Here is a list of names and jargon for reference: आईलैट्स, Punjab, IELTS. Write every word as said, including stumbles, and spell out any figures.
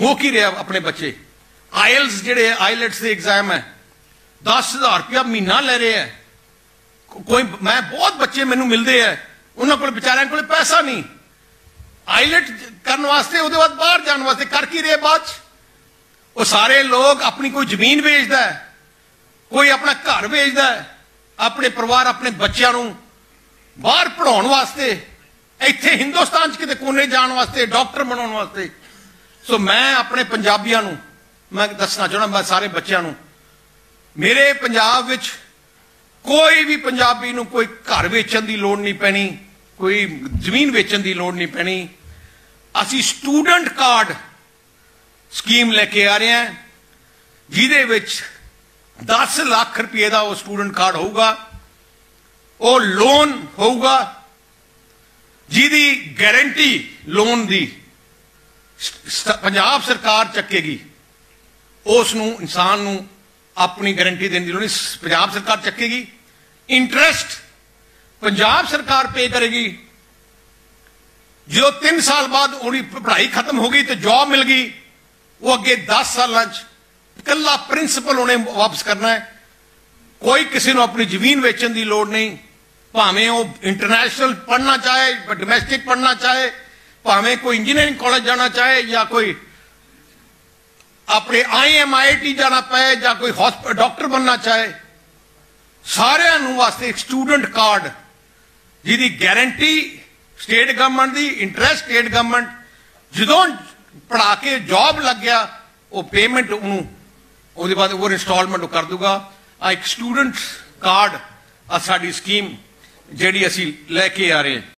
हो की रहा अपने बच्चे। आयल्स जेडे आईलैट्स के एग्जाम है दस हजार रुपया महीना ले रहे हैं। कोई मैं बहुत बच्चे मैनू मिलते हैं उन्होंने को बेचारे को पैसा नहीं आईलैट करने वास्ते उसके बाद बाहर जाने वास्ते कर की रहे। बाद वो सारे लोग अपनी कोई जमीन बेचता है, कोई अपना घर बेचता है, अपने परिवार अपने बच्चों को बाहर पढ़ाने वास्ते, इतने हिंदुस्तान कितने कोने जाने वास्ते, डॉक्टर बनाने वास्ते। सो मैं अपने पंजाबियों को मैं दसना चाहना, मैं सारे बच्चों को, मेरे पंजाब विच कोई भी पंजाबी नूं कोई घर वेचण दी लोड़ नहीं पैनी, कोई जमीन वेचण दी लोड़ नहीं पैनी। असीं स्टूडेंट कार्ड स्कीम लेके आ रहे हैं जिहदे विच दस लाख रुपए का वो स्टूडेंट कार्ड होगा, वो लोन होगा जिहदी गारंटी लोन दी पंजाब सरकार चकेगी। उस नूं इंसान नूं अपनी गारंटी देने की लोड़ नहीं, पंजाब सरकार चकेगी। इंटरेस्ट पंजाब सरकार पे करेगी। जो तीन साल बाद उनकी पढ़ाई खत्म हो गई तो जॉब मिल गई, वो अगे दस साल कला प्रिंसिपल उन्हें वापस करना है। कोई किसी को अपनी जमीन बेचने की लोड़ नहीं, भावें वो इंटरनेशनल पढ़ना चाहे, डोमेस्टिक पढ़ना चाहे, भावें कोई इंजीनियरिंग कॉलेज जाना चाहे या कोई अपने आई एम आई टी जाना पाए या कोई डॉक्टर बनना चाहे, सारे वास्ते स्टूडेंट कार्ड जिहदी गारंटी स्टेट गवर्नमेंट की, इंटरेस्ट स्टेट गवर्नमेंट जो पढ़ा के जॉब लग गया वो पेमेंट उन्होंने बाद वो इंस्टॉलमेंट कर दूगा। आ एक स्टूडेंट कार्ड आ साडी स्कीम जिहड़ी असीं लेके आ रहे हैं।